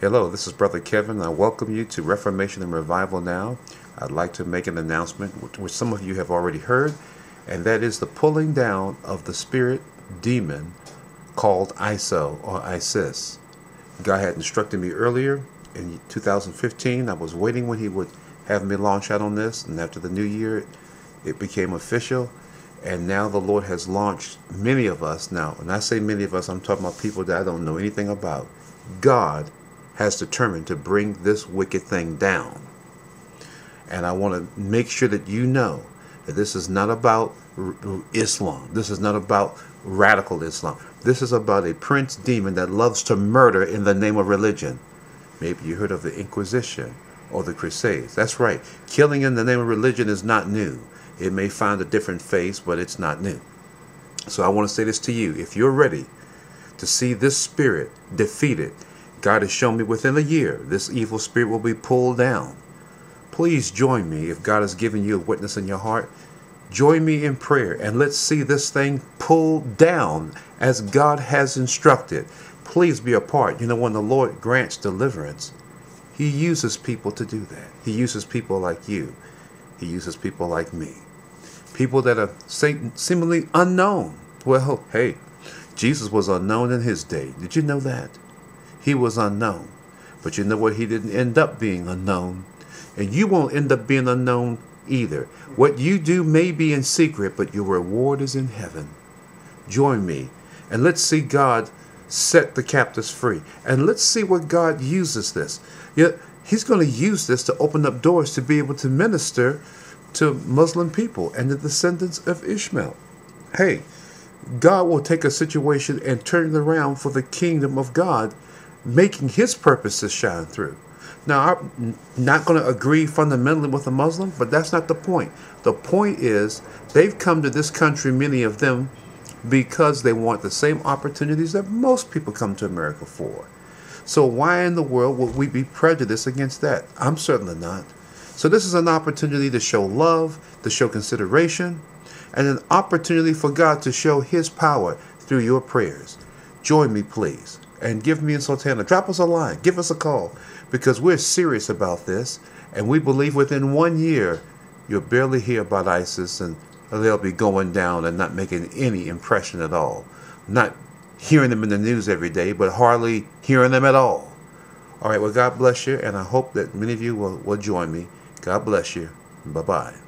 Hello, this is Brother Kevin. I welcome you to Reformation and Revival Now. I'd like to make an announcement which some of you have already heard, and that is the pulling down of the spirit demon called ISO or ISIS. God had instructed me earlier in 2015. I was waiting when he would have me launch out on this, and after the new year it became official, and now the Lord has launched many of us. Now, when I say many of us, I'm talking about people that I don't know anything about. God has determined to bring this wicked thing down. And I want to make sure that you know that this is not about Islam. This is not about radical Islam. This is about a prince demon that loves to murder in the name of religion. Maybe you heard of the Inquisition or the Crusades. That's right. Killing in the name of religion is not new. It may find a different face, but it's not new. So I want to say this to you. If you're ready to see this spirit defeated, God has shown me within a year this evil spirit will be pulled down. Please join me if God has given you a witness in your heart. Join me in prayer and let's see this thing pulled down as God has instructed. Please be a part. You know, when the Lord grants deliverance, he uses people to do that. He uses people like you. He uses people like me. People that are seemingly unknown. Well, hey, Jesus was unknown in his day. Did you know that? He was unknown. But you know what? He didn't end up being unknown. And you won't end up being unknown either. What you do may be in secret, but your reward is in heaven. Join me. And let's see God set the captives free. And let's see what God uses this. He's going to use this to open up doors to be able to minister to Muslim people and the descendants of Ishmael. Hey, God will take a situation and turn it around for the kingdom of God, making his purposes shine through. Now, I'm not going to agree fundamentally with a Muslim, but that's not the point. The point is they've come to this country, many of them, because they want the same opportunities that most people come to America for. So why in the world would we be prejudiced against that? I'm certainly not. So this is an opportunity to show love, to show consideration, and an opportunity for God to show his power through your prayers. Join me, please. And give me and Sultana, drop us a line, give us a call, because we're serious about this, and we believe within 1 year you'll barely hear about ISIS, and they'll be going down and not making any impression at all. Not hearing them in the news every day, but hardly hearing them at all. All right, well, God bless you, and I hope that many of you will join me. God bless you. Bye-bye.